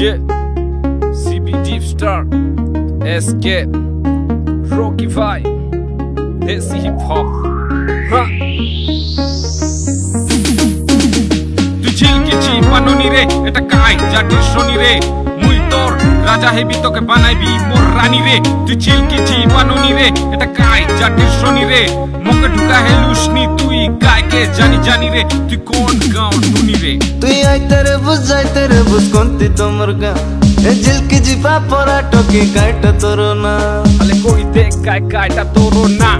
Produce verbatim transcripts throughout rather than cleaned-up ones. Yeah. C B Deepstar, S K, Rocky Vai, This Hip Hop. Ha. Tu chil ke chi panoni re, eta kai jatir shoni re. Mui tor raja hebi toke banaibi mor rani re. Tu chil ke chi panoni re, eta kai jatir shoni re. Moke dhuka helushni tui kai ke jani jani re. Tu kon gaon duni re. Tu ai tere bus jai tere bus konti tomar gaon. E jilki jipa porato ki kaita torona ale koi dekh kai kaita torona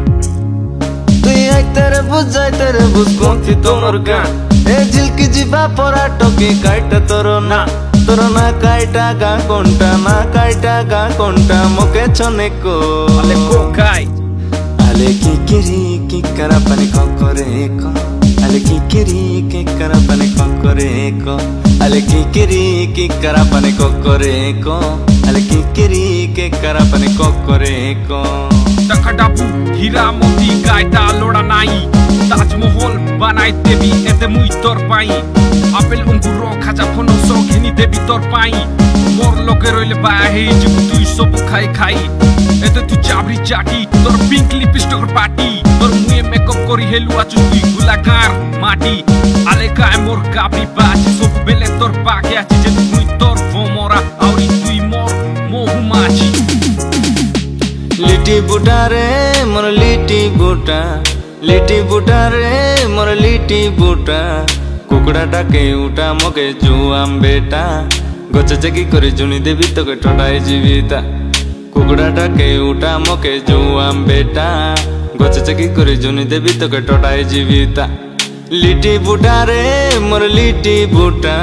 tu ai tere bujai tere bus konti tomar gaan e jilki jipa porato ki kaita torona torona kaita ga konta na kaita ga konta moke chone ko ale ko kai ale kikiri kikara pani kokore ko ale kikiri kikara pani kokore ko ale kikiri ki karapane kokoreko ale kikiri ki karapane kokoreko takadapu hira moti gaita lora nai taj mohol banai debi ete mui tor pai apel unguro khaja phono sokhini debi tor pai mor loke roile bahe jibu tu sob khai khai ete tu chabri chati tor pink lipstick party tor mui makeup kori helu achu tu gulakar mati ale kai mor kapi bachi sob tor pa que ache de muitor vou morar aurito e mor morro machi liti buta re mor liti buta liti buta re mor liti buta kukura ta ke uta moke juam beta goche jegi kore juni debi toke todai jibita kukura ta ke uta moke juam beta goche jegi kore juni debi toke todai jibita liti buta re mor liti buta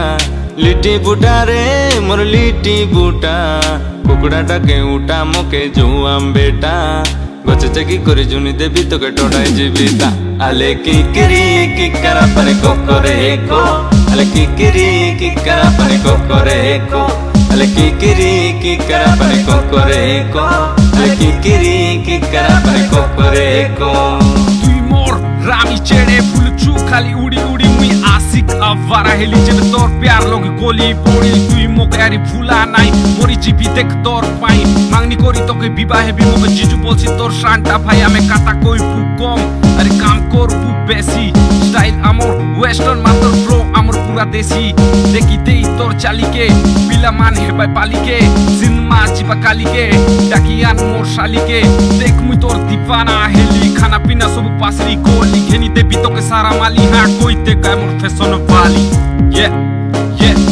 liti buta re mor liti buta kukura ta ke uta moke juam beta goche jegi kore juni debi toke todai jibita ale kikiri kikara pare kokoreko ale kikiri kikara pare kokoreko ale kikiri kikara pare kokoreko ale kikiri kikara pare kokoreko tui mor rami chede chu khali udi udi mui asik avara heli jebe tor pyar log goli pori tui mokari phula nai mori jibi dek tor pai mangni kori toke bibahe bimoke jiju bolchi tor shanta bhai ame kata koi pu kom are kam korbu besi style amor western mator flow amor pura desi dekhi dei tor chalike pila man he bhai palike sinma jiba kalike dakian mor shalike dekh mui tor divana heli khana pina sob pasri goli gheni debi toke sara mali ha koi te kai mor feson vali yeah yeah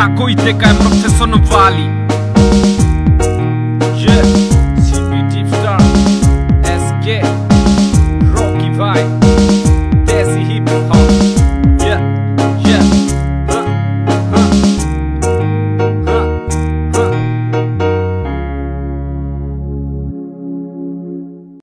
ha koi te kai mor feson vali